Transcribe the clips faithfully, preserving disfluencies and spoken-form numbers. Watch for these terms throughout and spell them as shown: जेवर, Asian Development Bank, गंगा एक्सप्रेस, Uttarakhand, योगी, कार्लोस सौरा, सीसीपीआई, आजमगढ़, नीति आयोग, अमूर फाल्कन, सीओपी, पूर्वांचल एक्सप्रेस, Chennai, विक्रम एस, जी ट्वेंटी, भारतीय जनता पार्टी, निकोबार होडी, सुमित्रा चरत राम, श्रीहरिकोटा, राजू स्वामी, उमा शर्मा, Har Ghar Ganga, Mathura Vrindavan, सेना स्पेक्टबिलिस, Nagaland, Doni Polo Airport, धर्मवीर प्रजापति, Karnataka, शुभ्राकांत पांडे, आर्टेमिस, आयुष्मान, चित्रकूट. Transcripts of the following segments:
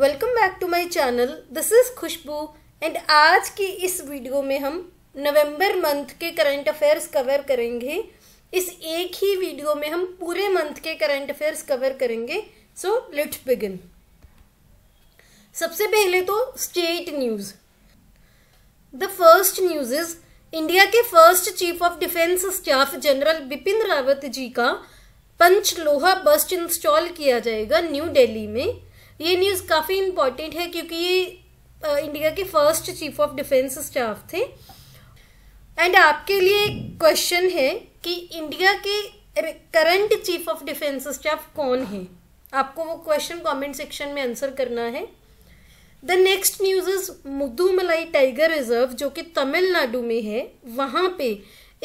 Welcome back to my channel, this is Khushboo and आज की इस वीडियो में हम नवंबर मंथ के करंट अफेयर्स कवर करेंगे। इस एक ही वीडियो में हम पूरे मंथ के करंट अफेयर्स कवर करेंगे। So let's begin. सबसे पहले तो state news. The first news is India के first chief of defence staff general Bipin Rawat ji का पंचलोहा बस्ट इंस्टॉल किया जाएगा न्यू दिल्ली में। ये न्यूज़ काफ़ी इम्पॉर्टेंट है क्योंकि ये इंडिया के first chief of defence staff थे। एंड आपके लिए एक क्वेश्चन है कि इंडिया के current chief of defence staff कौन है। आपको वो क्वेश्चन कमेंट सेक्शन में आंसर करना है। The next news is Mudumalai tiger reserve जो कि तमिलनाडु में है, वहाँ पे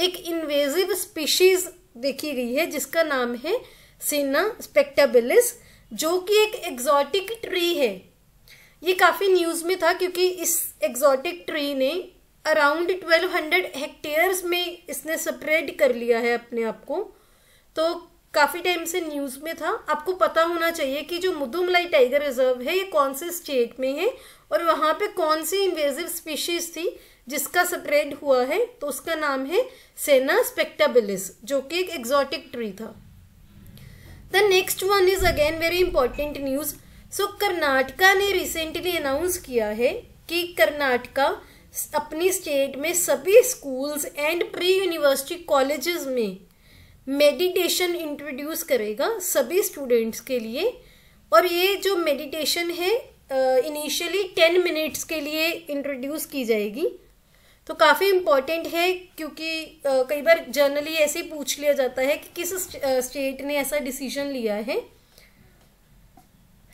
एक इन्वेजिव स्पीशीज़ देखी गई है जिसका नाम है सेना स्पेक्टबिलिस जो कि एक एग्जॉटिक ट्री है। ये काफ़ी न्यूज़ में था क्योंकि इस एग्जॉटिक ट्री ने अराउंड ट्वेल्व हंड्रेड हेक्टेयर्स में इसने स्प्रेड कर लिया है अपने आप को, तो काफ़ी टाइम से न्यूज़ में था। आपको पता होना चाहिए कि जो मुदुमलाई टाइगर रिजर्व है ये कौन से स्टेट में है और वहाँ पे कौन सी इन्वेजिव स्पीशीज़ थी जिसका स्प्रेड हुआ है, तो उसका नाम है सेना स्पेक्टबिलिस जो कि एक एग्जॉटिक ट्री था। The next one is again very important news. So Karnataka ने रिसेंटली अनाउंस किया है कि कर्नाटका अपनी स्टेट में सभी schools and pre university colleges में मेडिटेशन इंट्रोड्यूस करेगा सभी स्टूडेंट्स के लिए। और ये जो मेडिटेशन है इनिशियली टेन मिनट्स के लिए इंट्रोड्यूस की जाएगी, तो काफ़ी इम्पॉर्टेंट है क्योंकि कई बार जनरली ऐसे पूछ लिया जाता है कि किस स्टेट ने ऐसा डिसीजन लिया है।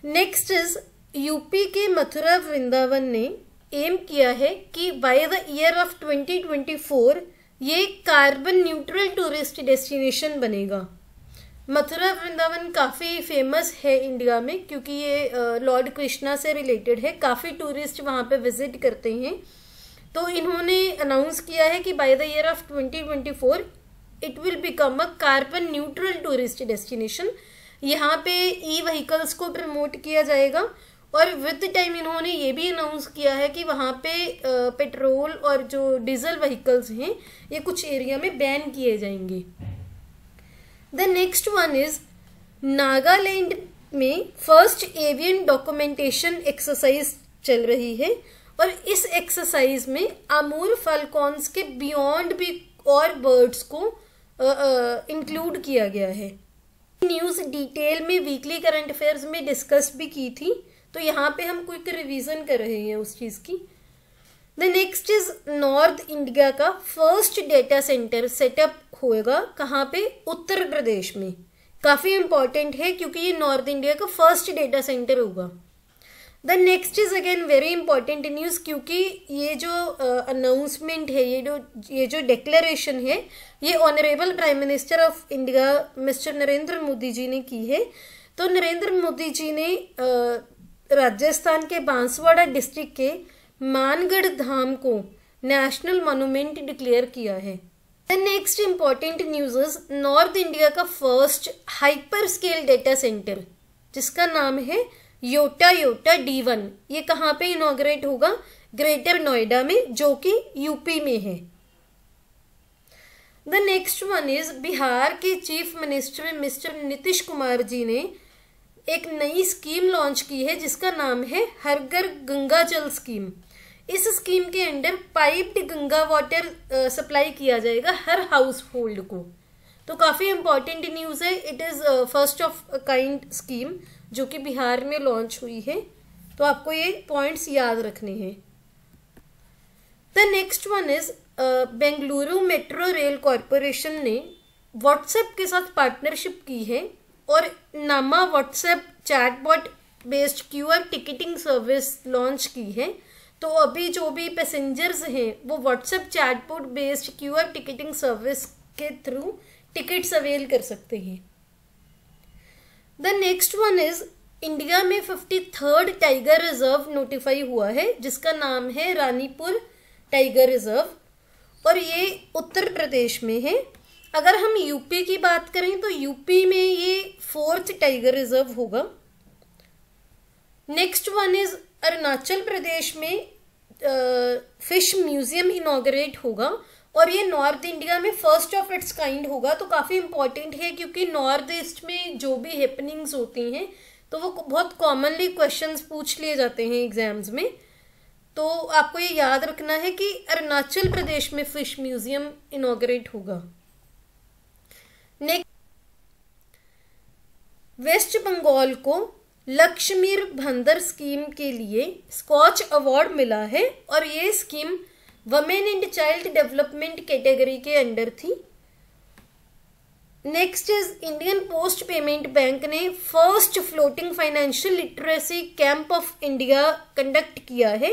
नेक्स्ट इज यूपी के मथुरा वृंदावन ने एम किया है कि by the year of twenty twenty four ये कार्बन न्यूट्रल टूरिस्ट डेस्टिनेशन बनेगा। मथुरा वृंदावन काफ़ी फेमस है इंडिया में क्योंकि ये लॉर्ड कृष्णा से रिलेटेड है, काफ़ी टूरिस्ट वहाँ पे विजिट करते हैं। तो इन्होंने अनाउंस किया है कि by the year of twenty twenty four it will become a carbon neutral tourist destination. यहाँ पे ई व्हीकल्स को प्रमोट किया जाएगा और विद टाइम इन्होंने ये भी अनाउंस किया है कि वहाँ पे पेट्रोल और जो डीजल व्हीकल्स हैं ये कुछ एरिया में बैन किए जाएंगे। The next one is Nagaland में फर्स्ट एवियन डॉक्यूमेंटेशन एक्सरसाइज चल रही है और इस एक्सरसाइज में अमूर फाल्कॉन्स के बियॉन्ड भी और बर्ड्स को इंक्लूड किया गया है। न्यूज़ डिटेल में वीकली करंट अफेयर्स में डिस्कस भी की थी, तो यहाँ पे हम क्विक रिवीजन कर रहे हैं उस चीज़ की। The next is north India का फर्स्ट डेटा सेंटर सेटअप होगा, कहाँ पे? उत्तर प्रदेश में। काफ़ी इम्पॉर्टेंट है क्योंकि ये नॉर्थ इंडिया का फर्स्ट डेटा सेंटर होगा। The next is again very important news क्योंकि ये जो अनाउंसमेंट uh, है, ये जो ये जो डिक्लेरेशन है ये honourable prime minister of India mister Narendra Modi ji ने की है। तो नरेंद्र मोदी जी ने uh, राजस्थान के बांसवाड़ा डिस्ट्रिक्ट के मानगढ़ धाम को नेशनल मॉन्यूमेंट डिक्लेयर किया है। The next important news is north India का first hyper scale data centre जिसका नाम है योटा योटा डी वन। ये कहाँ पे इनॉग्रेट होगा? ग्रेटर नोएडा में जो कि यूपी में है। The next one is Bihar के chief minister mister Nitish Kumar ji ने एक नई स्कीम लॉन्च की है जिसका नाम है हर घर गंगा जल स्कीम। इस स्कीम के under piped Ganga water supply किया जाएगा हर हाउस होल्ड को, तो काफ़ी इम्पॉर्टेंट न्यूज़ है। It is first of kind scheme जो कि बिहार में लॉन्च हुई है, तो आपको ये पॉइंट्स याद रखने हैं। The next one is Bengaluru metro rail corporation ने व्हाट्सएप के साथ पार्टनरशिप की है और नामा WhatsApp chatbot based QR ticketing service launch की है। तो अभी जो भी पैसेंजर्स हैं वो WhatsApp chatbot based QR ticketing service के थ्रू टिकट्स अवेल कर सकते हैं। The next one is India में fifty third tiger reserve notify हुआ है जिसका नाम है रानीपुर टाइगर रिजर्व और ये उत्तर प्रदेश में है। अगर हम यूपी की बात करें तो यूपी में ये फोर्थ टाइगर रिजर्व होगा। Next one is Arunachal Pradesh में फिश म्यूजियम इनॉग्रेट होगा और ये नॉर्थ इंडिया में फर्स्ट ऑफ इट्स काइंड होगा, तो काफ़ी इम्पॉर्टेंट है क्योंकि नॉर्थ ईस्ट में जो भी हैपनिंग्स होती हैं तो वो बहुत कॉमनली क्वेश्चंस पूछ लिए जाते हैं एग्जाम्स में, तो आपको ये याद रखना है कि अरुणाचल प्रदेश में फिश म्यूजियम इनॉग्रेट होगा। नेक्स्ट, वेस्ट बंगाल को लक्ष्मीर भंदर स्कीम के लिए स्कॉच अवार्ड मिला है और ये scheme women and child development category के अंडर थी। Next is Indian post payment bank ने first floating financial literacy camp of India conduct किया है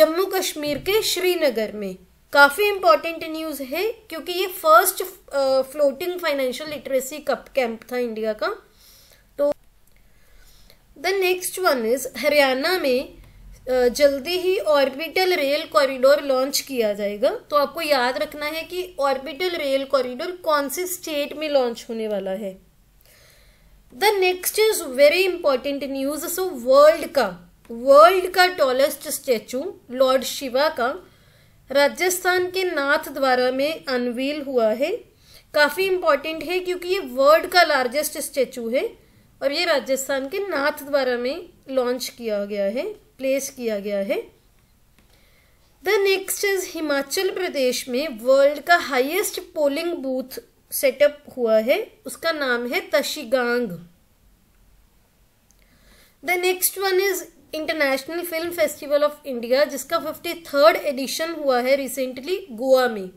जम्मू कश्मीर के श्रीनगर में। काफ़ी इम्पॉर्टेंट न्यूज़ है क्योंकि ये first floating financial literacy cup camp था इंडिया का। तो the next one is Haryana में जल्दी ही ऑर्बिटल रेल कॉरिडोर लॉन्च किया जाएगा, तो आपको याद रखना है कि ऑर्बिटल रेल कॉरिडोर कौन सी स्टेट में लॉन्च होने वाला है। The next is very important news, so world का वर्ल्ड का टॉलेस्ट स्टैचू लॉर्ड शिवा का राजस्थान के नाथ द्वारा में अनवील हुआ है। काफ़ी इम्पॉर्टेंट है क्योंकि ये वर्ल्ड का लार्जेस्ट स्टैचू है और ये राजस्थान के नाथ द्वारा में लॉन्च किया गया है, प्लेस किया गया है। The next is Himachal Pradesh में वर्ल्ड का हाईएस्ट पोलिंग बूथ सेटअप हुआ है, उसका नाम है Tashigang. The next one is international film festival of India जिसका फिफ्टी थर्ड एडिशन हुआ है रिसेंटली गोवा में।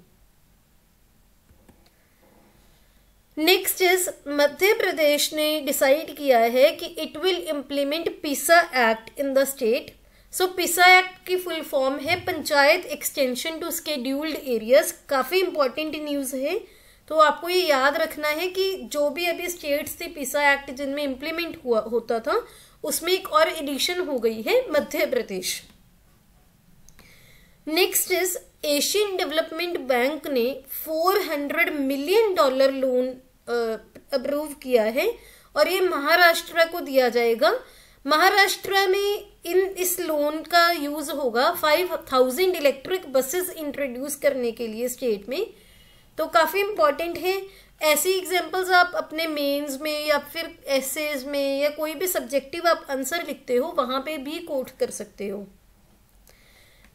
नेक्स्ट इज मध्य प्रदेश ने डिसाइड किया है कि it will implement PESA act in the state. So PESA act की फुल फॉर्म है panchayat extension to scheduled areas. काफ़ी इम्पॉर्टेंट न्यूज़ है, तो आपको ये याद रखना है कि जो भी अभी स्टेट्स थे पीसा एक्ट जिनमें इम्प्लीमेंट हुआ होता था उसमें एक और एडिशन हो गई है Madhya Pradesh. Next is Asian development bank ने चार सौ मिलियन डॉलर लोन अप्रूव किया है और ये महाराष्ट्र को दिया जाएगा। महाराष्ट्र में इन इस लोन का यूज होगा पाँच हज़ार इलेक्ट्रिक बसेस इंट्रोड्यूस करने के लिए स्टेट में। तो काफ़ी इम्पॉर्टेंट है, ऐसी एग्जांपल्स आप अपने मेंस में या फिर एसेज में या कोई भी सब्जेक्टिव आप आंसर लिखते हो वहाँ पे भी कोट कर सकते हो।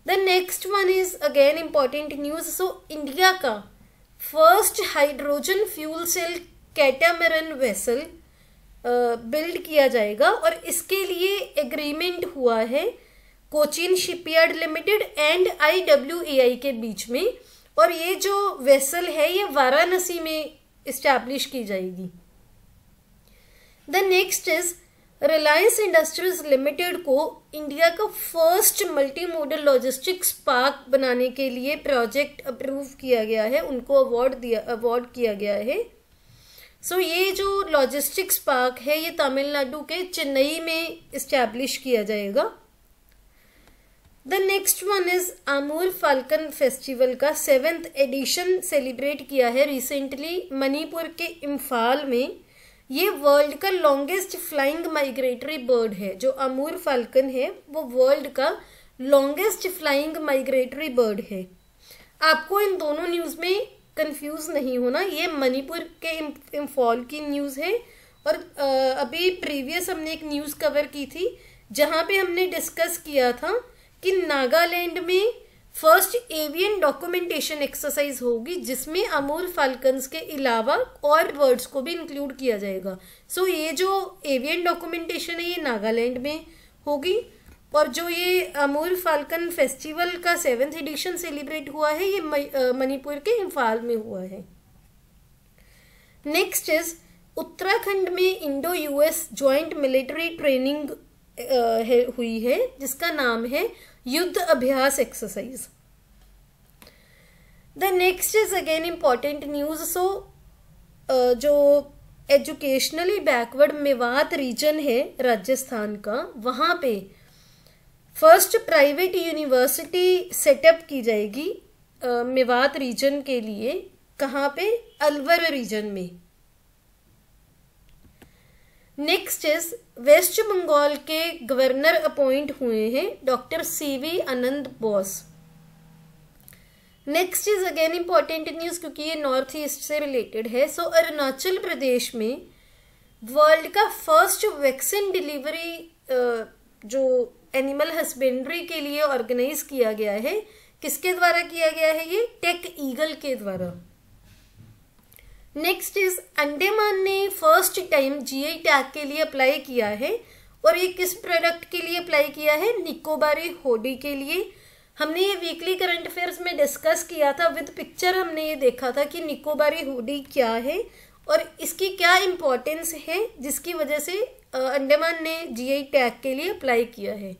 The next one is again important news, so India का first hydrogen fuel cell catamaran vessel build किया जाएगा और इसके लिए एग्रीमेंट हुआ है Cochin shipyard limited and I W A I के बीच में और ये जो वेसल है ये वाराणसी में इस्टेब्लिश की जाएगी। The next is Reliance industries limited को इंडिया का first multi modal logistics park बनाने के लिए प्रोजेक्ट अप्रूव किया गया है, उनको अवार्ड दिया अवार्ड किया गया है। सो so, ये जो लॉजिस्टिक्स पार्क है ये तमिलनाडु के चेन्नई में इस्टेब्लिश किया जाएगा। The next one is Amur falcon festival का सेवेंथ एडिशन सेलिब्रेट किया है रिसेंटली मणिपुर के इम्फाल में। ये वर्ल्ड का लॉन्गेस्ट फ्लाइंग माइग्रेटरी बर्ड है, जो अमूर फाल्कन है वो वर्ल्ड का लॉन्गेस्ट फ्लाइंग माइग्रेटरी बर्ड है। आपको इन दोनों न्यूज़ में कंफ्यूज नहीं होना, ये मणिपुर के इम्फॉल की न्यूज़ है और अभी प्रीवियस हमने एक न्यूज़ कवर की थी जहाँ पे हमने डिस्कस किया था कि नागालैंड में फर्स्ट एवियन डॉक्यूमेंटेशन एक्सरसाइज होगी जिसमें अमूर फाल्कन्स के अलावा और बर्ड्स को भी इंक्लूड किया जाएगा। सो so, ये जो एवियन डॉक्यूमेंटेशन है ये नागालैंड में होगी और जो ये अमूर फाल्कन फेस्टिवल का सेवेंथ एडिशन सेलिब्रेट हुआ है ये मणिपुर के इम्फाल में हुआ है। नेक्स्ट इज उत्तराखंड में Indo US joint military training हुई है जिसका नाम है Yudh Abhyas exercise. The next is again important news, so जो एजुकेशनली बैकवर्ड मेवात रीजन है राजस्थान का वहाँ पे फर्स्ट प्राइवेट यूनिवर्सिटी सेटअप की जाएगी uh, मेवात रीजन के लिए। कहाँ पे? अलवर रीजन में। नेक्स्ट इज वेस्ट बंगाल के गवर्नर अपॉइंट हुए हैं doctor CV Anand Bose. Next is again important news क्योंकि ये नॉर्थ ईस्ट से रिलेटेड है। सो so, अरुणाचल प्रदेश में वर्ल्ड का फर्स्ट वैक्सीन डिलीवरी जो एनिमल हस्बेंड्री के लिए ऑर्गेनाइज किया गया है, किसके द्वारा किया गया है? ये टेक ईगल के द्वारा। नेक्स्ट इज अंडेमान ने फर्स्ट टाइम जीआई टैग के लिए अप्लाई किया है और ये किस प्रोडक्ट के लिए अप्लाई किया है? निकोबारे होडी के लिए। हमने ये वीकली करंट अफेयर्स में डिस्कस किया था विद पिक्चर, हमने ये देखा था कि निकोबारे होडी क्या है और इसकी क्या इम्पोर्टेंस है जिसकी वजह से अंडेमान ने जीआई टैग के लिए अप्लाई किया है।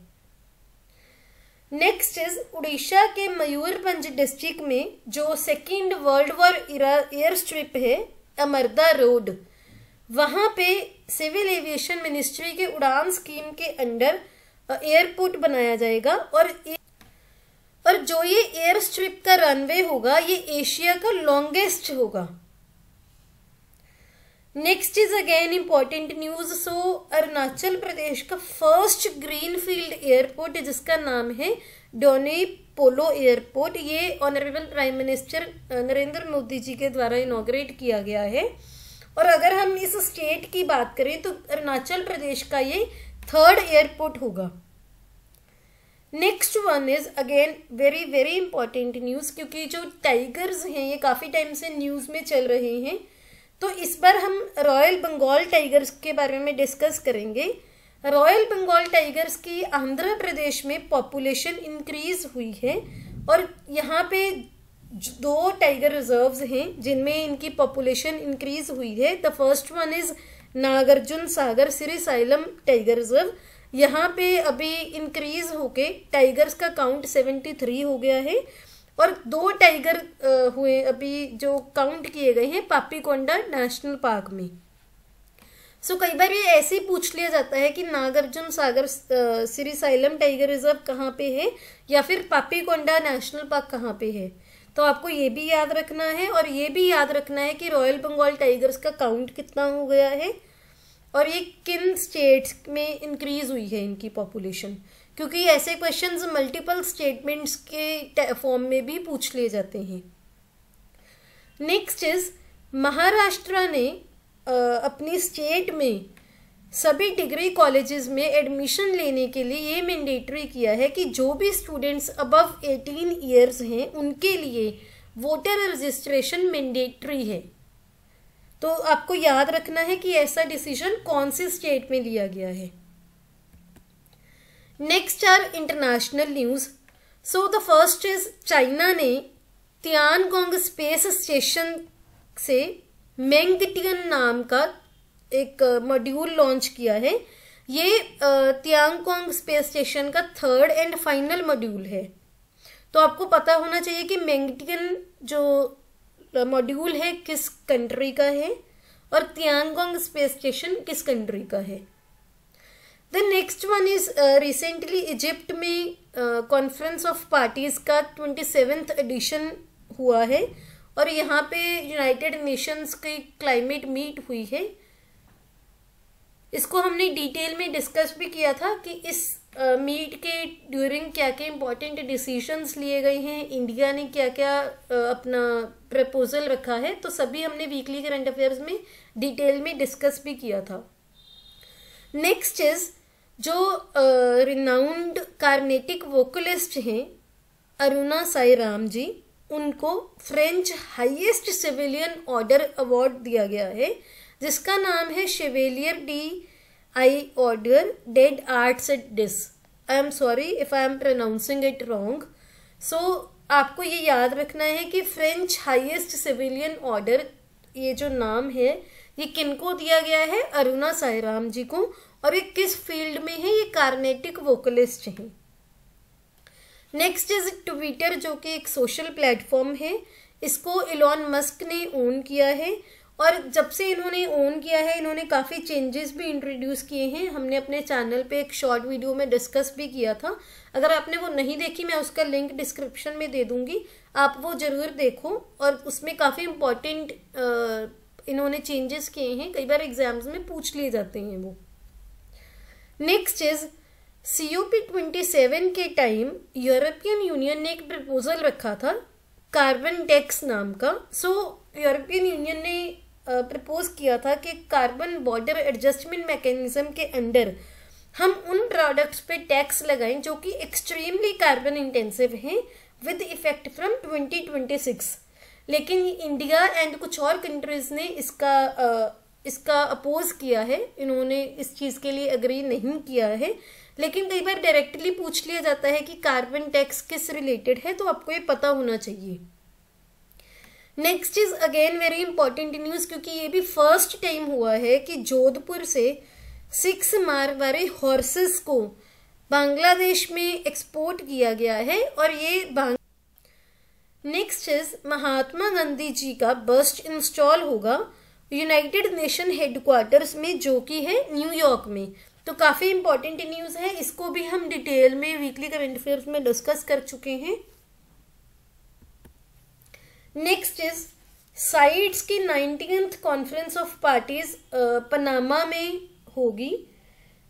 नेक्स्ट इज उड़ीसा के मयूरभंज डिस्ट्रिक्ट में जो second world war air strip है अमरदा रोड, वहाँ पे सिविल एविएशन मिनिस्ट्री के उड़ान स्कीम के अंडर एयरपोर्ट बनाया जाएगा और और जो ये एयर स्ट्रिप का रनवे होगा ये एशिया का लॉन्गेस्ट होगा। Next is again important news. So Arunachal Pradesh का फर्स्ट ग्रीन फील्ड एयरपोर्ट जिसका नाम है डोनी पोलो एयरपोर्ट, ये honourable prime minister Narendra Modi ji के द्वारा इनॉग्रेट किया गया है। और अगर हम इस स्टेट की बात करें तो अरुणाचल प्रदेश का ये थर्ड एयरपोर्ट होगा। Next one is again very very important news क्योंकि जो टाइगर्स हैं ये काफी टाइम से न्यूज में चल रहे हैं, तो इस बार हम रॉयल बंगाल टाइगर्स के बारे में डिस्कस करेंगे। रॉयल बंगाल टाइगर्स की आंध्र प्रदेश में पॉपुलेशन इंक्रीज हुई है और यहाँ पे दो टाइगर रिजर्व्स हैं जिनमें इनकी पॉपुलेशन इंक्रीज हुई है। The first one is Nagarjuna Sagar Srisailam tiger reserve, यहाँ पे अभी इंक्रीज होके टाइगर्स का काउंट सेवेंटी थ्री हो गया है और दो टाइगर हुए अभी जो काउंट किए गए हैं पापीकोंडा नेशनल पार्क में। सो so, कई बार ये ऐसे ही पूछ लिया जाता है कि Nagarjuna Sagar Srisailam tiger reserve कहाँ पे है या फिर पापीकोंडा नेशनल पार्क कहाँ पे है, तो आपको ये भी याद रखना है और ये भी याद रखना है कि रॉयल बंगाल टाइगर्स का काउंट कितना हो गया है और ये किन स्टेट्स में इंक्रीज हुई है इनकी पॉपुलेशन, क्योंकि ऐसे क्वेश्चंस मल्टीपल स्टेटमेंट्स के फॉर्म में भी पूछ लिए जाते हैं। नेक्स्ट इज महाराष्ट्र ने अपनी स्टेट में सभी डिग्री कॉलेजेस में एडमिशन लेने के लिए ये मैंडेटरी किया है कि जो भी स्टूडेंट्स अबव एटीन इयर्स हैं उनके लिए वोटर रजिस्ट्रेशन मैंडेटरी है। तो आपको याद रखना है कि ऐसा डिसीजन कौन सी स्टेट में लिया गया है। Next are international news. So the first is China ने तियांगोंग स्पेस स्टेशन से मेंगटियन नाम का एक मॉड्यूल लॉन्च किया है। ये तियांगोंग स्पेस स्टेशन का थर्ड एंड फाइनल मॉड्यूल है। तो आपको पता होना चाहिए कि मेंगटियन जो मॉड्यूल है किस कंट्री का है और तियांगोंग स्पेस स्टेशन किस कंट्री का है। The next one is recently Egypt में कॉन्फ्रेंस ऑफ पार्टीज का ट्वेंटी सेवेंथ एडिशन हुआ है और यहाँ पे यूनाइटेड नेशंस की क्लाइमेट मीट हुई है। इसको हमने डिटेल में डिस्कस भी किया था कि इस मीट uh, के ड्यूरिंग क्या क्या इम्पोर्टेंट डिसीशंस लिए गए हैं, इंडिया ने क्या क्या uh, अपना प्रपोजल रखा है, तो सभी हमने वीकली करंट अफेयर्स में डिटेल में डिस्कस भी किया था। नेक्स्ट इज जो रिनाउंड कार्नेटिक वोकलिस्ट हैं अरुणासाईराम जी, उनको French highest civilian order award दिया गया है जिसका नाम है chevalier de I ordre des arts et des. I am sorry if I am pronouncing it wrong. So आपको ये याद रखना है कि फ्रेंच हाईएस्ट सिविलियन ऑर्डर ये जो नाम है ये किनको दिया गया है? अरुणासाईराम जी को। और ये किस फील्ड में है? ये कार्नेटिक वोकलिस्ट हैं। नेक्स्ट इज ट्विटर जो कि एक सोशल प्लेटफॉर्म है, इसको इलॉन मस्क ने ओन किया है और जब से इन्होंने ओन किया है इन्होंने काफ़ी चेंजेस भी इंट्रोड्यूस किए हैं। हमने अपने चैनल पे एक शॉर्ट वीडियो में डिस्कस भी किया था, अगर आपने वो नहीं देखी मैं उसका लिंक डिस्क्रिप्शन में दे दूँगी, आप वो ज़रूर देखो और उसमें काफ़ी इम्पोर्टेंट इन्होंने चेंजेस किए हैं, कई बार एग्जाम्स में पूछ लिए जाते हैं वो। Next is सीओपी twenty seven के टाइम यूरोपियन यूनियन ने एक प्रपोजल रखा था कार्बन टैक्स नाम का। सो यूरोपियन यूनियन ने प्रपोज किया था कि कार्बन बॉर्डर एडजस्टमेंट मैकेनिज्म के अंडर हम उन प्रोडक्ट्स पे टैक्स लगाएं जो कि एक्सट्रीमली कार्बन इंटेंसिव हैं with effect from twenty twenty six. लेकिन इंडिया एंड कुछ और कंट्रीज़ ने इसका आ, इसका अपोज किया है, इन्होंने इस चीज़ के लिए एग्री नहीं किया है। लेकिन कई बार डायरेक्टली पूछ लिया जाता है कि कार्बन टैक्स किस रिलेटेड है, तो आपको ये पता होना चाहिए। Next is again very important news, क्योंकि ये भी फर्स्ट टाइम हुआ है कि जोधपुर से सिक्स मारवाड़ी हॉर्सेस को बांग्लादेश में एक्सपोर्ट किया गया है और ये बांग। नेक्स्ट इज महात्मा गांधी जी का बस्ट इंस्टॉल होगा यूनाइटेड नेशन हेडक्वार्टर्स में, जो कि है न्यूयॉर्क में। तो काफ़ी इंपॉर्टेंट न्यूज़ है, इसको भी हम डिटेल में वीकली करंट अफेयर्स में डिस्कस कर चुके हैं। नेक्स्ट इज साइट्स की nineteenth conference of parties Panama में होगी।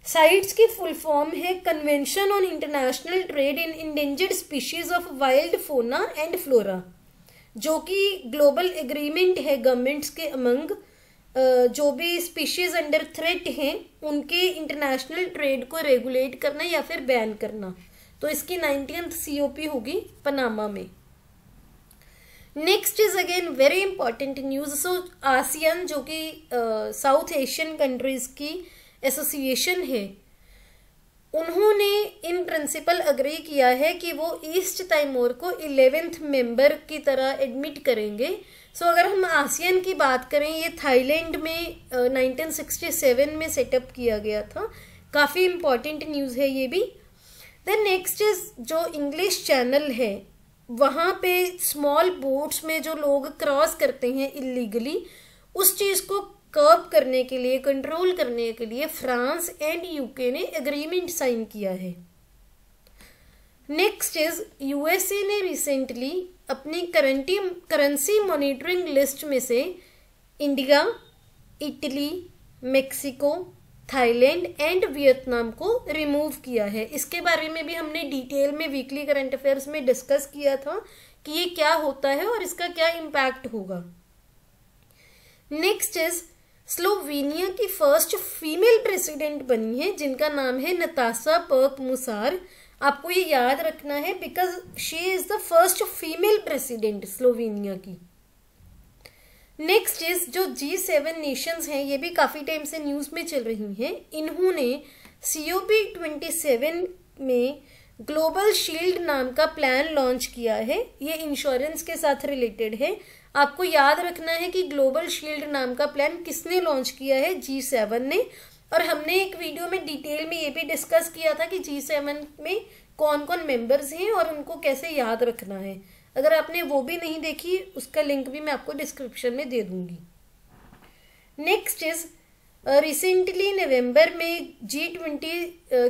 साइट्स की फुल फॉर्म है convention on international trade in endangered species of wild fauna and flora, जो कि ग्लोबल एग्रीमेंट है गवर्नमेंट्स के अमंग जो भी स्पीशीज अंडर थ्रेट हैं उनके इंटरनेशनल ट्रेड को रेगुलेट करना या फिर बैन करना। तो इसकी नाइनटीन्थ सीओपी होगी पनामा में। Next is again very important news. So ASEAN जो कि साउथ एशियन कंट्रीज़ की एसोसिएशन है, उन्होंने इन प्रिंसिपल अग्री किया है कि वो ईस्ट तैमूर को इलेवेंथ मेंबर की तरह एडमिट करेंगे। सो so, अगर हम आसियान की बात करें, ये थाईलैंड में नाइनटीन सिक्सटी सेवन में सेटअप किया गया था। काफ़ी इम्पॉर्टेंट न्यूज़ है ये भी। देन नेक्स्ट इज जो इंग्लिश चैनल है वहाँ पे स्मॉल बोट्स में जो लोग क्रॉस करते हैं इलीगली, उस चीज़ को कर्ब करने के लिए, कंट्रोल करने के लिए फ्रांस एंड यूके ने एग्रीमेंट साइन किया है। नेक्स्ट इज यूएसए ने रिसेंटली अपनी करंटी करेंसी मॉनिटरिंग लिस्ट में से India, Italy, Mexico, Thailand and Vietnam को रिमूव किया है। इसके बारे में भी हमने डिटेल में वीकली करंट अफेयर्स में डिस्कस किया था कि ये क्या होता है और इसका क्या इम्पैक्ट होगा। नेक्स्ट इज स्लोवेनिया की फर्स्ट फीमेल प्रेसिडेंट बनी है जिनका नाम है नताशा पर्क मुसार। आपको ये याद रखना है because she is the first female president Slovenia की। नेक्स्ट इज जो जी सेवन नेशंस हैं, ये भी काफ़ी टाइम से न्यूज़ में चल रही हैं। इन्होंने C O P twenty seven में ग्लोबल शील्ड नाम का प्लान लॉन्च किया है। ये इंश्योरेंस के साथ रिलेटेड है। आपको याद रखना है कि ग्लोबल शील्ड नाम का प्लान किसने लॉन्च किया है, जी सेवन ने। और हमने एक वीडियो में डिटेल में ये भी डिस्कस किया था कि जी सेवन में कौन कौन मेम्बर्स हैं और उनको कैसे याद रखना है। अगर आपने वो भी नहीं देखी, उसका लिंक भी मैं आपको डिस्क्रिप्शन में दे दूंगी। नेक्स्ट इज रिसेंटली नवंबर में जी ट्वेंटी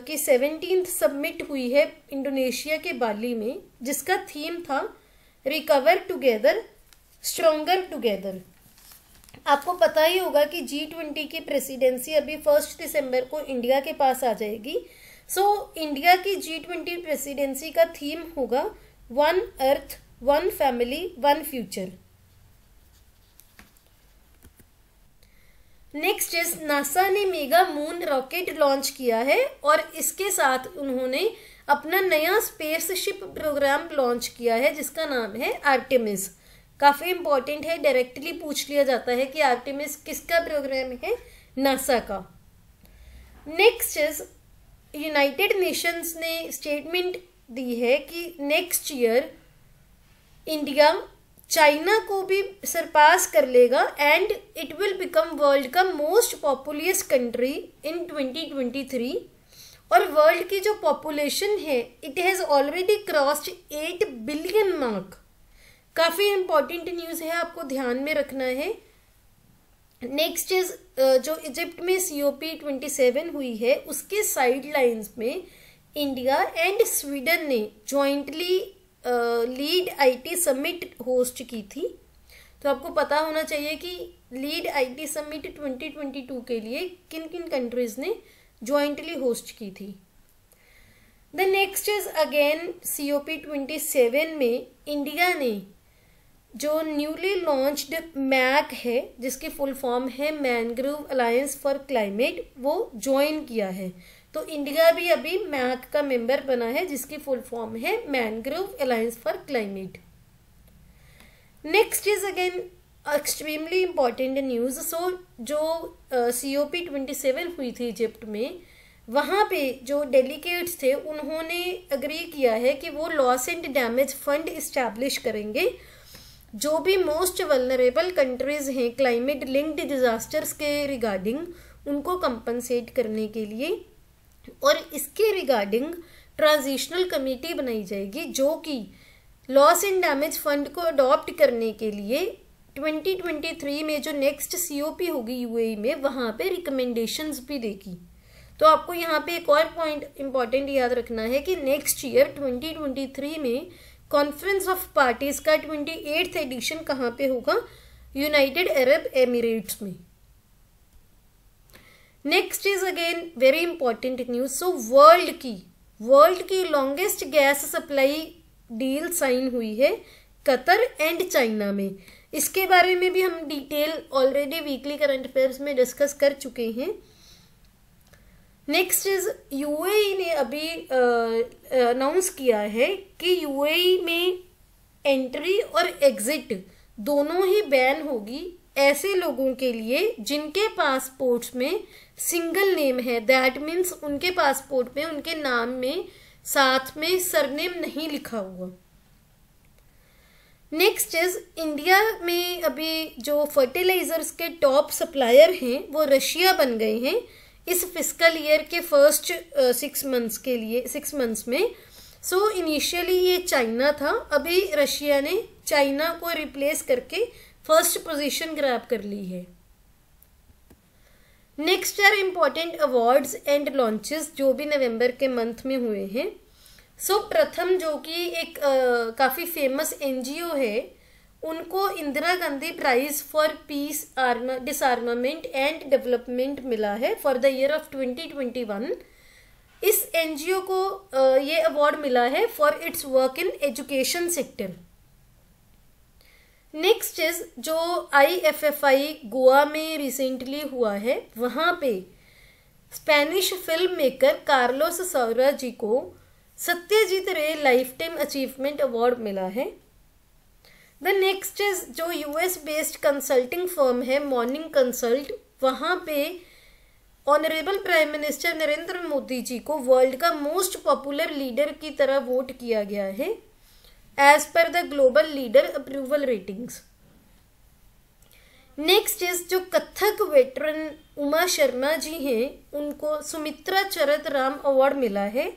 की सेवनटीन्थ सबमिट हुई है इंडोनेशिया के बाली में, जिसका थीम था रिकवर टुगेदर स्ट्रॉन्गर टुगेदर। आपको पता ही होगा कि जी ट्वेंटी की प्रेसिडेंसी अभी फर्स्ट दिसंबर को इंडिया के पास आ जाएगी। सो so, इंडिया की जी ट्वेंटी प्रेसिडेंसी का थीम होगा one earth, one family, one future. Next is NASA ने मेगा मून रॉकेट लॉन्च किया है और इसके साथ उन्होंने अपना नया स्पेसशिप प्रोग्राम लॉन्च किया है जिसका नाम है आर्टेमिस। काफ़ी इम्पॉर्टेंट है, डायरेक्टली पूछ लिया जाता है कि आर्टेमिस किसका प्रोग्राम है, नासा का। नेक्स्ट इज यूनाइटेड नेशंस ने स्टेटमेंट दी है कि नेक्स्ट ईयर इंडिया चाइना को भी सरपास कर लेगा and it will become world का most populous country in twenty twenty three. और वर्ल्ड की जो पॉपुलेशन है it has already crossed eight billion mark. काफ़ी इम्पॉर्टेंट न्यूज़ है, आपको ध्यान में रखना है। नेक्स्ट इज जो इजिप्ट में C O P twenty seven हुई है उसके साइड लाइन्स में इंडिया एंड स्वीडन ने jointly lead IT summit host की थी। तो आपको पता होना चाहिए कि lead IT summit twenty twenty two के लिए किन किन कंट्रीज ने जॉइंटली होस्ट की थी. The next is again सीओपी twenty seven में इंडिया ने जो न्यूली लॉन्च्ड मैक है जिसकी फुल फॉर्म है मैनग्रोव अलायंस फॉर क्लाइमेट वो ज्वाइन किया है. तो इंडिया भी अभी मैक का मेंबर बना है जिसकी फुल फॉर्म है mangrove alliance for climate. Next is again extremely important news. So जो सीओपी ट्वेंटी सेवन हुई थी इजिप्ट में वहाँ पे जो डेलीगेट्स थे उन्होंने अग्री किया है कि वो loss and damage fund establish करेंगे. जो भी मोस्ट वल्नरेबल कंट्रीज हैं क्लाइमेट लिंक्ड डिजास्टर्स के रिगार्डिंग उनको कंपनसेट करने के लिए, और इसके रिगार्डिंग ट्रांजिशनल कमेटी बनाई जाएगी जो कि लॉस एंड डैमेज फंड को अडॉप्ट करने के लिए ट्वेंटी ट्वेंटी थ्री में जो नेक्स्ट सीओपी होगी यूएई में वहाँ पे रिकमेंडेशंस भी देगी. तो आपको यहाँ पे एक और पॉइंट इम्पॉर्टेंट याद रखना है कि next year twenty twenty three में कॉन्फ्रेंस ऑफ पार्टीज का ट्वेंटी एट्थ एडिशन कहाँ पे होगा, यूनाइटेड अरब एमिरेट्स में. Next is again very important news. So world की वर्ल्ड की longest gas supply deal sign हुई है कतर एंड चाइना में. इसके बारे में भी हम detail already weekly current affairs में डिस्कस कर चुके हैं. नेक्स्ट इज यूएई ने अभी अनाउंस किया है कि यूएई में एंट्री और एग्जिट दोनों ही बैन होगी ऐसे लोगों के लिए जिनके पासपोर्ट्स में सिंगल नेम है. दैट मीन्स उनके पासपोर्ट में उनके नाम में साथ में सरनेम नहीं लिखा हुआ. नेक्स्ट इज इंडिया में अभी जो फर्टिलाइजर्स के टॉप सप्लायर हैं वो रशिया बन गए हैं इस फिस्कल ईयर के फर्स्ट सिक्स मंथ्स के लिए सिक्स मंथ्स में. सो इनिशियली ये चाइना था, अभी रशिया ने चाइना को रिप्लेस करके फर्स्ट पोजीशन ग्रैब कर ली है. Next are important awards and launches जो भी नवंबर के मंथ में हुए हैं. सो so, प्रथम जो कि एक uh, काफ़ी फेमस एनजीओ है उनको Indira Gandhi prize for peace arm disarmament and development मिला है for the year of twenty twenty one. इस एनजीओ को uh, ये अवार्ड मिला है for its work in education sector. Next is जो आईएफएफआई गोवा में रिसेंटली हुआ है वहाँ पे Spanish film maker कार्लोस सौरा ji को Satyajit Ray lifetime achievement award मिला है. द नेक्स्ट इज जो यूएस बेस्ड कंसल्टिंग फर्म है मॉर्निंग कंसल्ट वहाँ पे honourable prime minister Narendra Modi ji को वर्ल्ड का मोस्ट पॉपुलर लीडर की तरह वोट किया गया है as per the global leader approval ratings. Next is जो कथक वेटरन उमा शर्मा जी हैं उनको सुमित्रा चरत राम अवार्ड मिला है.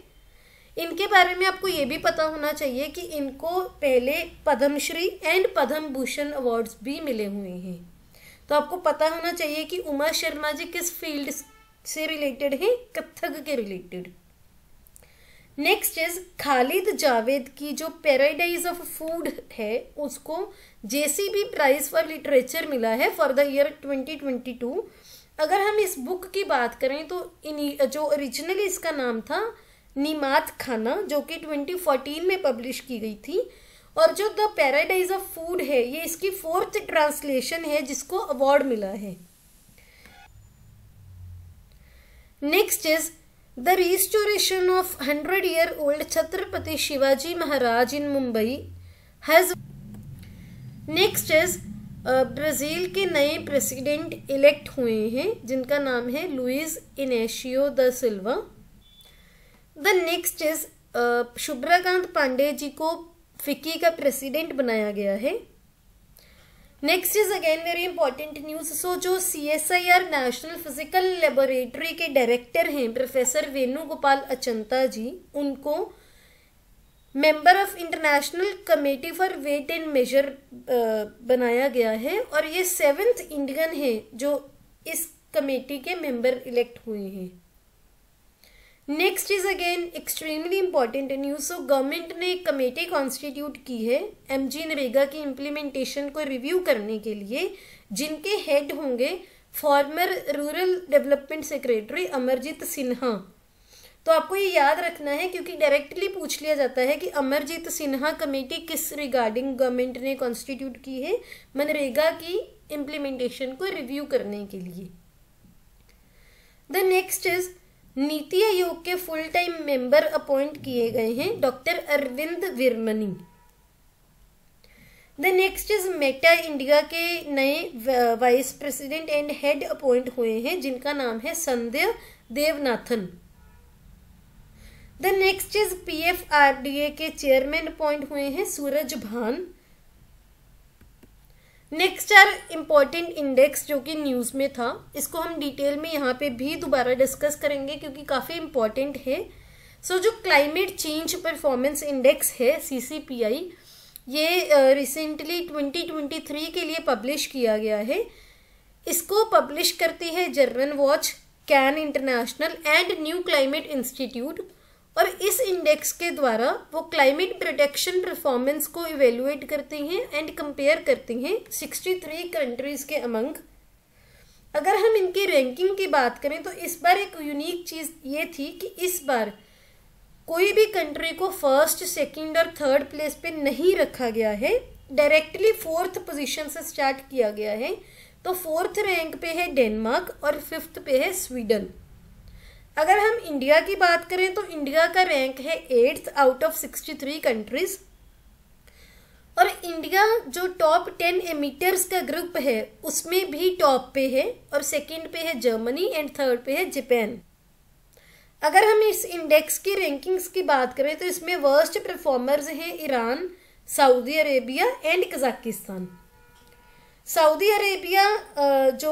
इनके बारे में आपको ये भी पता होना चाहिए कि इनको पहले पद्मश्री एंड पद्म भूषण अवार्ड्स भी मिले हुए हैं. तो आपको पता होना चाहिए कि उमा शर्मा जी किस फील्ड से रिलेटेड हैं, कथक के related. Next is Khalid Javed की जो पैराडाइज ऑफ फूड है उसको जेसीबी प्राइज फॉर लिटरेचर मिला है for the year twenty twenty two. अगर हम इस बुक की बात करें तो इन जो ओरिजिनली इसका नाम था निमात खाना जो कि ट्वेंटी फोर्टीन में पब्लिश की गई थी, और जो द पैराडाइज ऑफ फूड है ये इसकी फोर्थ ट्रांसलेशन है जिसको अवार्ड मिला है. Next is the restoration of hundred year old Chhatrapati Shivaji Maharaj in Mumbai has. Next is Brazil के नए प्रेसिडेंट इलेक्ट हुए हैं जिनका नाम है Luiz Inacio da Silva. The next is शुभ्राकांत पांडे ji को फिक्की का प्रेसिडेंट बनाया गया है. Next is again very important news. So जो C S I R national physical laboratory के डायरेक्टर हैं प्रोफेसर वेणुगोपाल अचंता जी उनको member of international committee for weight and measure बनाया गया है, और ये सेवेंथ इंडियन हैं जो इस कमेटी के मेंबर इलेक्ट हुए हैं. Next is again extremely important news. So government ने एक कमेटी कॉन्स्टिट्यूट की है एमजी नरेगा की इम्प्लीमेंटेशन को रिव्यू करने के लिए, जिनके हेड होंगे former rural development secretary Amarjeet Sinha. तो आपको ये याद रखना है क्योंकि डायरेक्टली पूछ लिया जाता है कि अमरजीत सिन्हा कमेटी किस रिगार्डिंग गवर्नमेंट ने कॉन्स्टिट्यूट की है मनरेगा की इम्प्लीमेंटेशन को रिव्यू करने के लिए। The next is नीति आयोग के फुल टाइम मेंबर अपॉइंट किए गए हैं doctor Arvind Virmani. The next is Meta India के नए vice president and head appoint हुए हैं जिनका नाम है Sandhya Devanathan. The next is PFRDA के चेयरमैन अपॉइंट हुए हैं सूरज भान। नेक्स्ट आर इम्पॉर्टेंट इंडेक्स जो कि न्यूज में था, इसको हम डिटेल में यहाँ पे भी दोबारा डिस्कस करेंगे क्योंकि काफी इम्पॉर्टेंट है। सो so, जो क्लाइमेट चेंज परफॉर्मेंस इंडेक्स है सीसीपीआई, ये recently uh, twenty twenty three के लिए पब्लिश किया गया है। इसको पब्लिश करती है German Watch, CAN international and new climate institute, और इस इंडेक्स के द्वारा वो क्लाइमेट प्रोटेक्शन परफॉर्मेंस को इवेल्युएट करती हैं एंड कंपेयर करती हैं सिक्सटी थ्री कंट्रीज के अमंग। अगर हम इनकी रैंकिंग की बात करें तो इस बार एक यूनिक चीज़ ये थी कि इस बार कोई भी कंट्री को फर्स्ट, सेकंड और थर्ड प्लेस पे नहीं रखा गया है, डायरेक्टली फोर्थ पोजीशन से स्टार्ट किया गया है। तो फोर्थ रैंक पे है डेनमार्क और फिफ्थ पे है स्वीडन। अगर हम इंडिया की बात करें तो इंडिया का रैंक है eighth out of sixty three countries, और इंडिया जो टॉप टेन एमिटर्स का ग्रुप है उसमें भी टॉप पे है, और सेकंड पे है जर्मनी एंड थर्ड पे है जापान। अगर हम इस इंडेक्स की रैंकिंग्स की बात करें तो इसमें वर्स्ट परफॉर्मर्स हैं Iran, Saudi Arabia and Kazakhstan. Saudi Arabia जो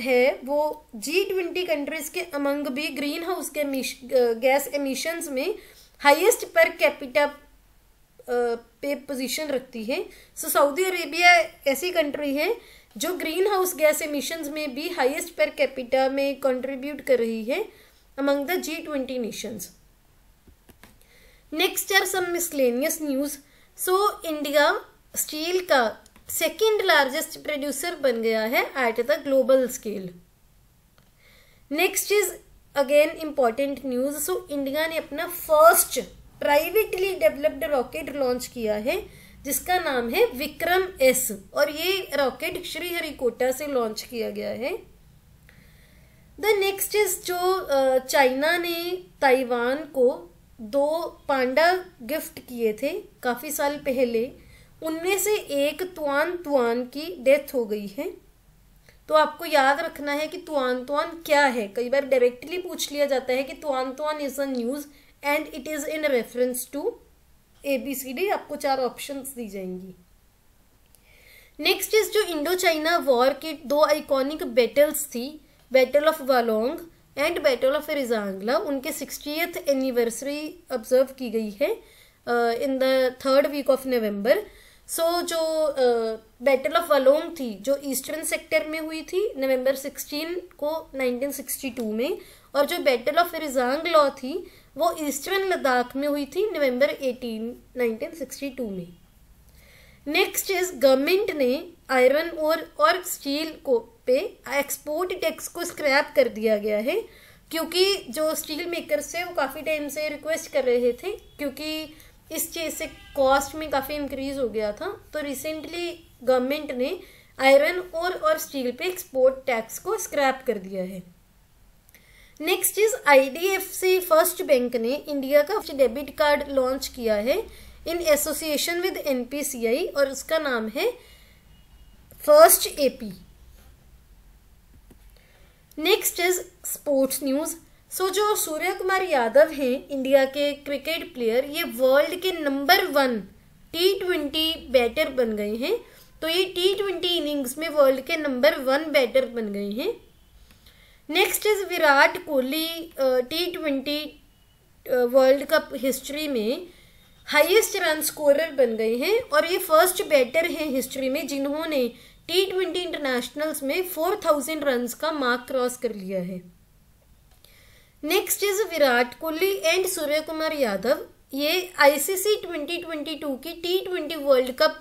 है वो जी ट्वेंटी कंट्रीज के अमंग भी ग्रीन हाउस के गैस एमिशंस में हाईएस्ट पर कैपिटा पे पोजीशन रखती है। सो सऊदी अरेबिया ऐसी कंट्री है जो ग्रीन हाउस गैस एमिशंस में भी हाईएस्ट पर कैपिटा में कंट्रीब्यूट कर रही है among the जी ट्वेंटी nations. Next are some miscellaneous news. So India steel का सेकेंड लार्जेस्ट प्रोड्यूसर बन गया है at the global scale. Next is again important news. So India ने अपना first privately developed rocket launch किया है जिसका नाम है विक्रम एस, और ये रॉकेट श्रीहरिकोटा से लॉन्च किया गया है। द नेक्स्ट इज जो चाइना ने ताइवान को दो पांडा गिफ्ट किए थे काफी साल पहले, उनमें से एक तुआन तुआन की डेथ हो गई है। तो आपको याद रखना है कि तुआन तुआन क्या है। कई बार डायरेक्टली पूछ लिया जाता है कि Tuan Tuan is a news and it is in reference to A B C D, आपको चार ऑप्शंस दी जाएंगी। नेक्स्ट इज जो इंडो चाइना वॉर की दो आइकॉनिक बैटल्स थी, battle of Walong and battle of Rezang La, उनके सिक्सटीएथ एनिवर्सरी ऑब्जर्व की गई है in the third week of November. So so, जो बैटल ऑफ वालोंग थी जो ईस्टर्न सेक्टर में हुई थी नवंबर सिक्सटीन को नाइनटीन सिक्सटी टू में, और जो बैटल ऑफ रिजांगला थी वो ईस्टर्न लद्दाख में हुई थी नवंबर अठारह नाइनटीन सिक्सटी टू में। नेक्स्ट इज गवर्नमेंट ने आयरन और और स्टील को पे एक्सपोर्ट टैक्स को स्क्रैप कर दिया गया है क्योंकि जो स्टील मेकर्स थे वो काफ़ी टाइम से रिक्वेस्ट कर रहे थे क्योंकि इस चीज़ से कॉस्ट में काफ़ी इंक्रीज हो गया था। तो रिसेंटली गवर्नमेंट ने आयरन और और स्टील पे एक्सपोर्ट टैक्स को स्क्रैप कर दिया है। Next is IDFC first bank ने इंडिया का डेबिट कार्ड लॉन्च किया है इन एसोसिएशन विद एनपीसीआई, और उसका नाम है first AP. Next is sports news. So so, जो सूर्य कुमार यादव हैं इंडिया के क्रिकेट प्लेयर, ये वर्ल्ड के number one T twenty batter बन गए हैं। तो ये टी ट्वेंटी इनिंग्स में वर्ल्ड के नंबर वन बैटर बन गए हैं। Next is Virat Kohli T twenty world cup history में हाईएस्ट रन स्कोरर बन गए हैं, और ये फर्स्ट बैटर हैं हिस्ट्री में जिन्होंने टी ट्वेंटी इंटरनेशनल्स में फोर थाउजेंड रन्स का मार्क क्रॉस कर लिया है। Next is Virat Kohli and Surya Kumar Yadav. ये आईसीसी ट्वेंटी ट्वेंटी टू की T twenty world cup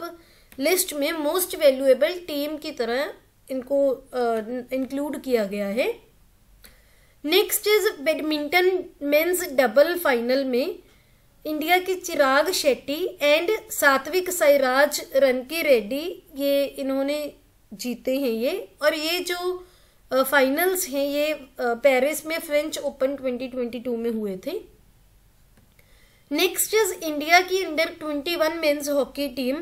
list में मोस्ट वैल्यूएबल टीम की तरह इनको इंक्लूड uh, किया गया है। Next is badminton men's double final में इंडिया के चिराग शेट्टी एंड सात्विक साईराज रनकी रेड्डी, ये इन्होंने जीते हैं ये। और ये जो फाइनल्स uh, हैं ये पेरिस uh, में French Open twenty twenty two में हुए थे। नेक्स्ट इज इंडिया की under twenty one men's hockey team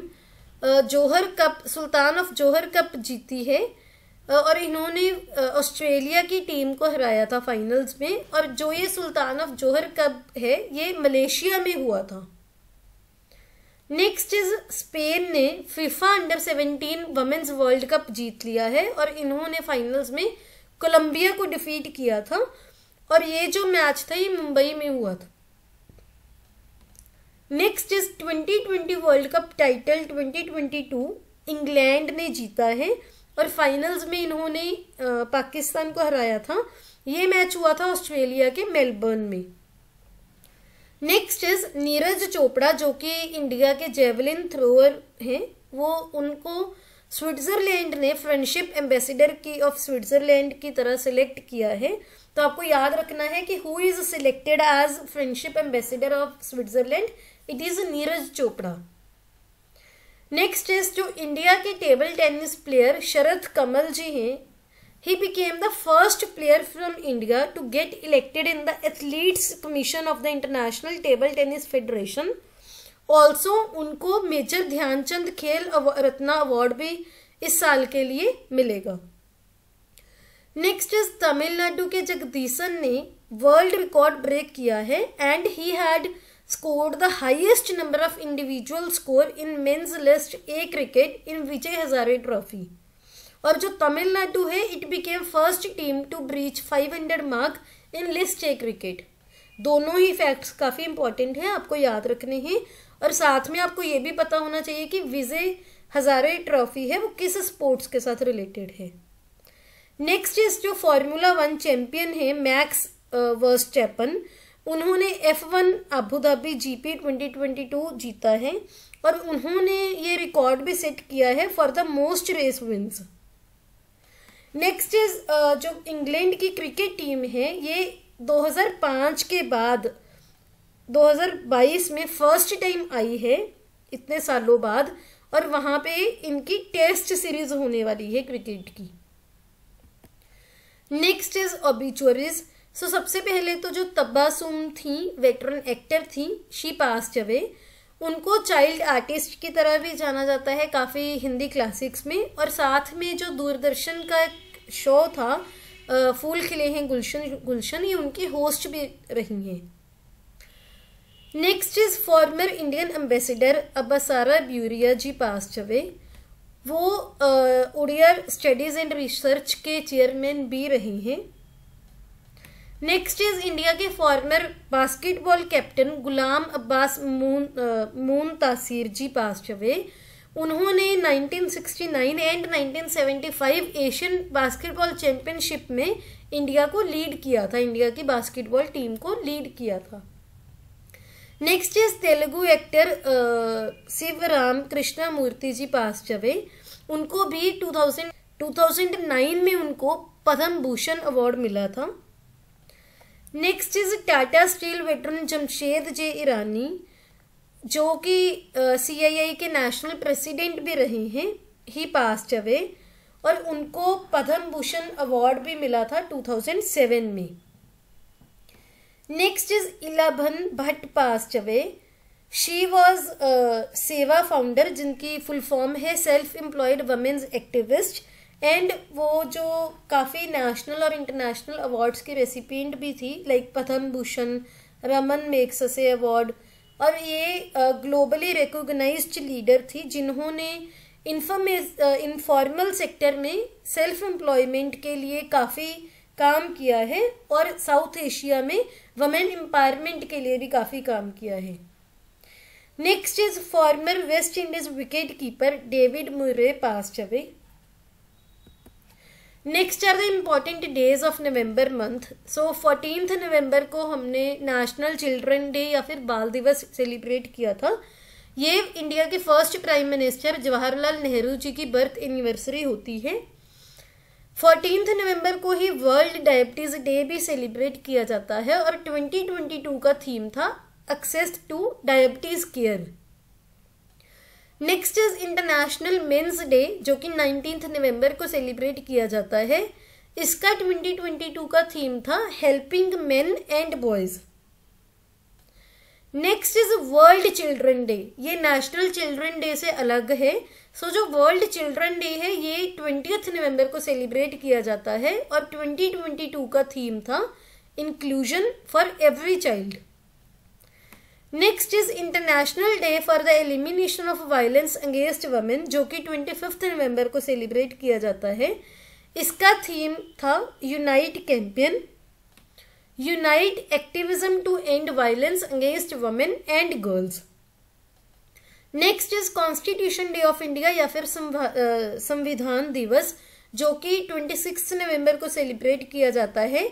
uh, Johor cup sultan of Johor cup जीती है uh, और इन्होंने ऑस्ट्रेलिया uh, की टीम को हराया था फाइनल्स में। और जो ये सुल्तान ऑफ जोहर कप है ये मलेशिया में हुआ था। नेक्स्ट इज स्पेन ने FIFA under seventeen women's world cup जीत लिया है और इन्होंने फाइनल्स में कोलंबिया को डिफीट किया था और ये जो मैच था ये मुंबई में हुआ था। Next is twenty twenty world cup title twenty twenty two England ने जीता है और फाइनल्स में इन्होंने पाकिस्तान को हराया था। ये मैच हुआ था ऑस्ट्रेलिया के मेलबर्न में। नेक्स्ट इज नीरज चोपड़ा जो कि इंडिया के जेवलिन थ्रोअर हैं, वो उनको स्विट्जरलैंड ने फ्रेंडशिप एम्बेसडर की ऑफ स्विट्जरलैंड की तरह सिलेक्ट किया है। तो आपको याद रखना है कि who is selected as friendship ambassador of Switzerland, it is Neeraj Chopra. Next is जो इंडिया के टेबल टेनिस प्लेयर शरद कमल जी हैं, he became the first player from India to get elected in the Athletes Commission of the International Table Tennis Federation. Also, उनको major Dhyan Chand Khel Ratna award भी इस साल के लिए मिलेगा। नेक्स्ट इज तमिलनाडु के जगदीशन ने वर्ल्ड रिकॉर्ड ब्रेक किया है and he had scored the highest number of individual score in men's list A cricket in Vijay Hazare trophy. और जो तमिलनाडु है it became first team to breach five hundred mark in list A cricket. दोनों ही facts काफ़ी important हैं, आपको याद रखने हैं। और साथ में आपको ये भी पता होना चाहिए कि विजय हजारे ट्रॉफी है वो किस स्पोर्ट्स के साथ रिलेटेड है। नेक्स्ट इज जो फॉर्मूला वन चैंपियन है मैक्स वर्स्टैपन, उन्होंने F one Abu Dhabi G P twenty twenty two जीता है और उन्होंने ये रिकॉर्ड भी सेट किया है for the most race wins. Next is uh, जो इंग्लैंड की क्रिकेट टीम है ये दो हज़ार पाँच के बाद दो हज़ार बाईस में फर्स्ट टाइम आई है इतने सालों बाद, और वहाँ पे इनकी टेस्ट सीरीज होने वाली है क्रिकेट की। Next is ऑबिचुअरीज। सो सबसे पहले तो जो तब्बासुम थी वेटरन एक्टर थी, शी पास्ड अवे। उनको चाइल्ड आर्टिस्ट की तरह भी जाना जाता है काफ़ी हिंदी क्लासिक्स में। और साथ में जो दूरदर्शन का एक शो था फूल खिले हैं गुलशन गुलशन, ये उनकी होस्ट भी रही हैं। Next is former Indian ambassador Abasara Beuria ji passed away. वो उड़िया स्टडीज़ एंड रिसर्च के चेयरमैन भी रहे हैं। नेक्स्ट इज इंडिया के former basketball captain Ghulam Abbas Moon Moontasir ji passed away. उन्होंने nineteen sixty nine and nineteen seventy five Asian basketball championship में इंडिया को lead किया था, इंडिया की बास्केटबॉल टीम को लीड किया था। Next is Telugu actor Shivaram Krishna Murthy ji passed away. उनको भी two thousand two thousand nine में उनको पद्म भूषण अवार्ड मिला था। Next is Tata steel veteran Jamshed J Irani जो कि सीआईआई के नेशनल प्रेसिडेंट भी रहे हैं, ही पास्ट अवे। और उनको पद्म भूषण अवार्ड भी मिला था टू थाउजेंड सेवन में। Next is Elaben Bhatt passed away. She was सेवा फाउंडर जिनकी फुल फॉर्म है self employed women's activist, and वो जो काफ़ी नेशनल और इंटरनेशनल अवार्ड्स की रेसिपिएंट भी थी like Padma Bhushan, Ramon Magsaysay award. और ये ग्लोबली रिकॉग्नाइज्ड लीडर थी जिन्होंने इनफॉर्मल सेक्टर में सेल्फ एम्प्लॉयमेंट के लिए काफ़ी काम किया है और साउथ एशिया में वमेन एम्पावरमेंट के लिए भी काफ़ी काम किया है। Next is former West Indies wicket keeper David Murray passed away. Next are the important days of November month. So fourteenth November को हमने नेशनल चिल्ड्रन डे या फिर बाल दिवस सेलिब्रेट किया था. ये इंडिया के first prime minister Jawaharlal Nehru ji की बर्थ एनिवर्सरी होती है. फोर्टीन्थ नवंबर को ही वर्ल्ड डायबिटीज़ डे भी सेलिब्रेट किया जाता है और ट्वेंटी ट्वेंटी टू का थीम था access to diabetes care. Next is international men's day जो कि नाइनटीन्थ नवंबर को सेलिब्रेट किया जाता है. इसका ट्वेंटी ट्वेंटी टू का थीम था helping men and boys. Next is world children day. ये नेशनल चिल्ड्रन डे से अलग है. सो so, जो वर्ल्ड चिल्ड्रन डे है ये ट्वेंटियथ नवंबर को सेलिब्रेट किया जाता है और ट्वेंटी ट्वेंटी टू का थीम था inclusion for every child. Next is international day for the elimination of violence against women जो कि ट्वेंटी फिफ्थ नवम्बर को सेलिब्रेट किया जाता है. इसका थीम था unite campaign unite activism to end violence against women and girls. Next is constitution day of India या फिर संविधान दिवस जो कि ट्वेंटी सिक्स नवम्बर को सेलिब्रेट किया जाता है.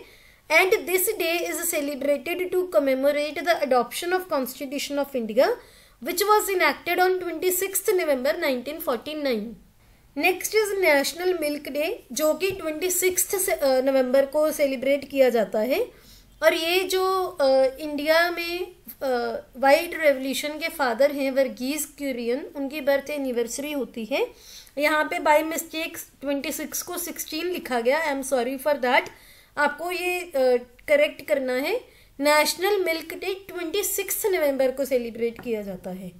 And this day is celebrated to commemorate the adoption of Constitution of India, which was enacted on twenty-sixth November nineteen forty-nine. Next is National Milk Day, जो कि twenty-sixth नवंबर को सेलिब्रेट किया जाता है और ये जो इंडिया में वाइट रेवोल्यूशन के फादर हैं वर्गीज क्यूरियन, उनकी बर्थ एनिवर्सरी होती है. यहाँ पे बाई मिस्टेक ट्वेंटी सिक्स को सिक्सटीन लिखा गया. I am sorry for that. आपको ये करेक्ट uh, करना है. National milk day twenty six November को सेलिब्रेट किया जाता है.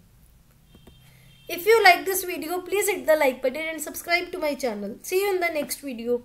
If you like this video please hit the like button and subscribe to my channel. See you in the next video.